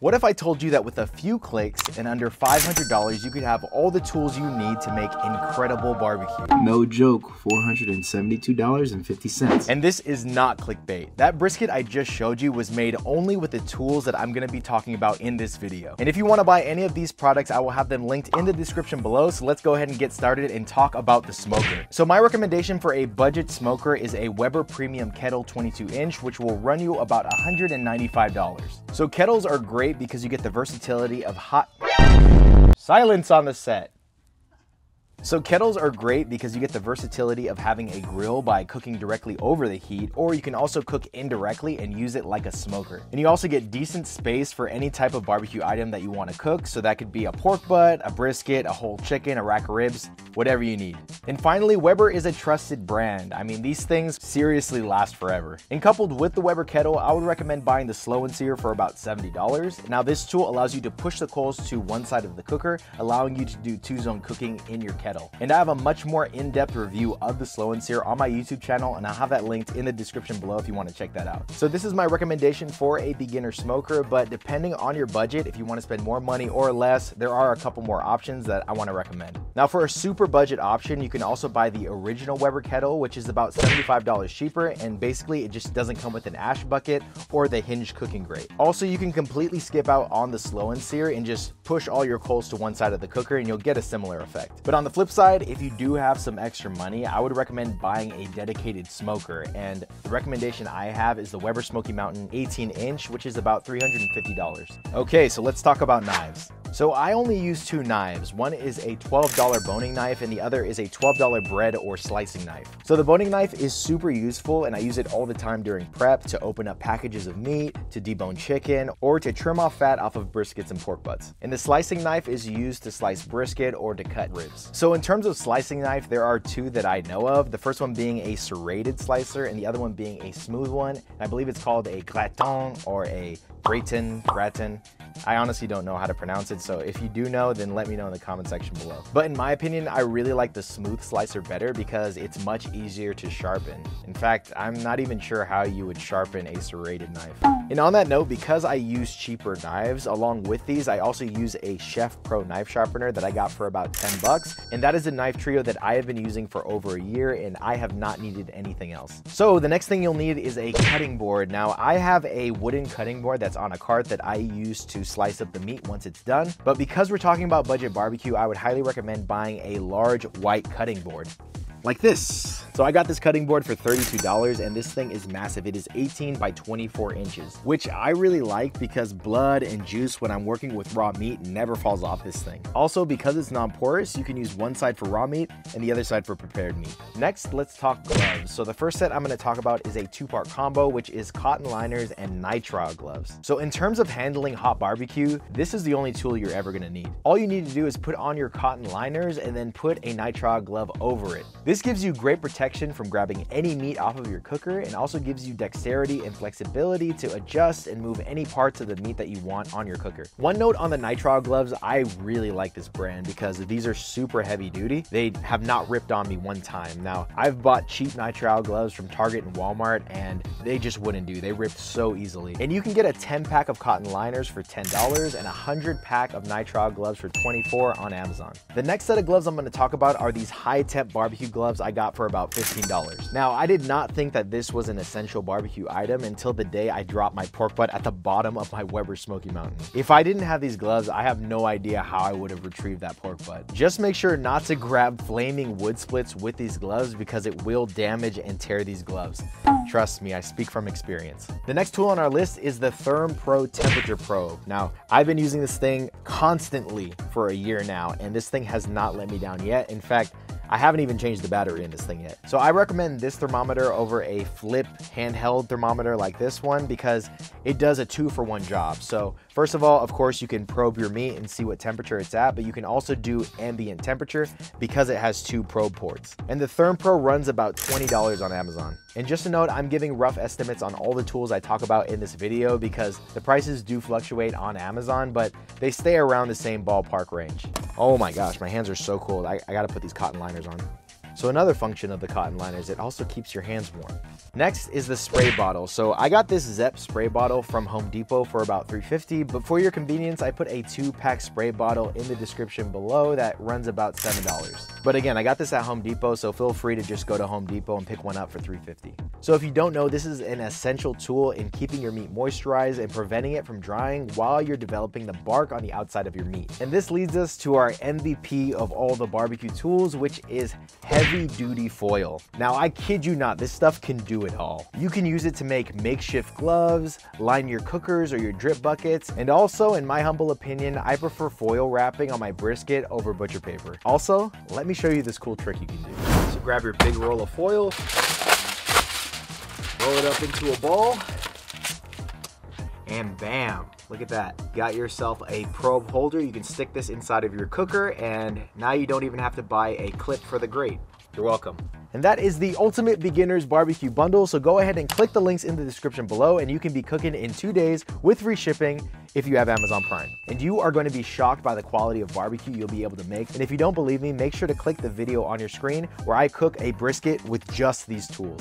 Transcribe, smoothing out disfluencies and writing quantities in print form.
What if I told you that with a few clicks and under $500, you could have all the tools you need to make incredible barbecue? No joke, $472.50. And this is not clickbait. That brisket I just showed you was made only with the tools that I'm gonna be talking about in this video. And if you wanna buy any of these products, I will have them linked in the description below. So let's go ahead and get started and talk about the smoker. So my recommendation for a budget smoker is a Weber Premium Kettle 22 inch, which will run you about $195. So kettles are great because you get the versatility of hot silence on the set. So kettles are great because you get the versatility of having a grill by cooking directly over the heat, or you can also cook indirectly and use it like a smoker. And you also get decent space for any type of barbecue item that you want to cook. So that could be a pork butt, a brisket, a whole chicken, a rack of ribs, whatever you need. And finally, Weber is a trusted brand. I mean, these things seriously last forever. And coupled with the Weber kettle, I would recommend buying the Slow and Sear for about $70. Now this tool allows you to push the coals to one side of the cooker, allowing you to do two-zone cooking in your kettle. And I have a much more in-depth review of the Slow and Sear on my YouTube channel, and I'll have that linked in the description below if you want to check that out. So this is my recommendation for a beginner smoker, but depending on your budget, if you want to spend more money or less, there are a couple more options that I want to recommend. Now for a super budget option, you can also buy the original Weber kettle, which is about $75 cheaper, and basically it just doesn't come with an ash bucket or the hinge cooking grate. Also, you can completely skip out on the Slow and Sear and just push all your coals to one side of the cooker and you'll get a similar effect. But on the flip side, if you do have some extra money, I would recommend buying a dedicated smoker, and the recommendation I have is the Weber Smoky Mountain 18 inch, which is about $350. Okay, so let's talk about knives. So I only use two knives. One is a $12 boning knife and the other is a $12 bread or slicing knife. So the boning knife is super useful and I use it all the time during prep to open up packages of meat, to debone chicken, or to trim off fat off of briskets and pork butts. And the slicing knife is used to slice brisket or to cut ribs. So in terms of slicing knife, there are two that I know of. The first one being a serrated slicer and the other one being a smooth one. I believe it's called a gratin or a gratin. I honestly don't know how to pronounce it, so if you do know, then let me know in the comment section below. But in my opinion, I really like the smooth slicer better because it's much easier to sharpen. In fact, I'm not even sure how you would sharpen a serrated knife. And on that note, because I use cheaper knives, along with these, I also use a Chef Pro knife sharpener that I got for about 10 bucks. And that is a knife trio that I have been using for over a year and I have not needed anything else. So the next thing you'll need is a cutting board. Now I have a wooden cutting board that's on a cart that I use to slice up the meat once it's done. But because we're talking about budget barbecue, I would highly recommend buying a large white cutting board. Like this. So I got this cutting board for $32 and this thing is massive. It is 18 by 24 inches, which I really like because blood and juice when I'm working with raw meat never falls off this thing. Also, because it's non-porous, you can use one side for raw meat and the other side for prepared meat. Next, let's talk gloves. So the first set I'm gonna talk about is a two-part combo, which is cotton liners and nitrile gloves. So in terms of handling hot barbecue, this is the only tool you're ever gonna need. All you need to do is put on your cotton liners and then put a nitrile glove over it. This gives you great protection from grabbing any meat off of your cooker and also gives you dexterity and flexibility to adjust and move any parts of the meat that you want on your cooker. One note on the nitrile gloves, I really like this brand because these are super heavy duty. They have not ripped on me one time. Now, I've bought cheap nitrile gloves from Target and Walmart and they just wouldn't do. They ripped so easily. And you can get a 10 pack of cotton liners for $10 and 100 pack of nitrile gloves for $24 on Amazon. The next set of gloves I'm gonna talk about are these high temp barbecue gloves I got for about $15. Now, I did not think that this was an essential barbecue item until the day I dropped my pork butt at the bottom of my Weber Smoky Mountain. If I didn't have these gloves, I have no idea how I would have retrieved that pork butt. Just make sure not to grab flaming wood splits with these gloves because it will damage and tear these gloves. Trust me, I speak from experience. The next tool on our list is the ThermoPro temperature probe. Now, I've been using this thing constantly for a year now, and this thing has not let me down yet. In fact, I haven't even changed the battery in this thing yet. So I recommend this thermometer over a flip handheld thermometer like this one because it does a two-for-one job. So first of all, of course, you can probe your meat and see what temperature it's at, but you can also do ambient temperature because it has two probe ports. And the ThermPro runs about $20 on Amazon. And just a note, I'm giving rough estimates on all the tools I talk about in this video because the prices do fluctuate on Amazon, but they stay around the same ballpark range. Oh my gosh, my hands are so cold. I gotta put these cotton liners on. So another function of the cotton liners, it also keeps your hands warm. Next is the spray bottle. So I got this Zep spray bottle from Home Depot for about $3.50, but for your convenience, I put a 2-pack spray bottle in the description below that runs about $7. But again, I got this at Home Depot, so feel free to just go to Home Depot and pick one up for $3.50. So if you don't know, this is an essential tool in keeping your meat moisturized and preventing it from drying while you're developing the bark on the outside of your meat. And this leads us to our MVP of all the barbecue tools, which is heavy-duty foil. Now, I kid you not, this stuff can do it all. You can use it to make makeshift gloves, line your cookers or your drip buckets, and also, in my humble opinion, I prefer foil wrapping on my brisket over butcher paper. Also, let me show you this cool trick you can do. So grab your big roll of foil, roll it up into a ball, and bam. Look at that. You got yourself a probe holder. You can stick this inside of your cooker, and now you don't even have to buy a clip for the grate. You're welcome. And that is the Ultimate Beginner's Barbecue Bundle. So go ahead and click the links in the description below, and you can be cooking in 2 days with free shipping if you have Amazon Prime. And you are going to be shocked by the quality of barbecue you'll be able to make. And if you don't believe me, make sure to click the video on your screen where I cook a brisket with just these tools.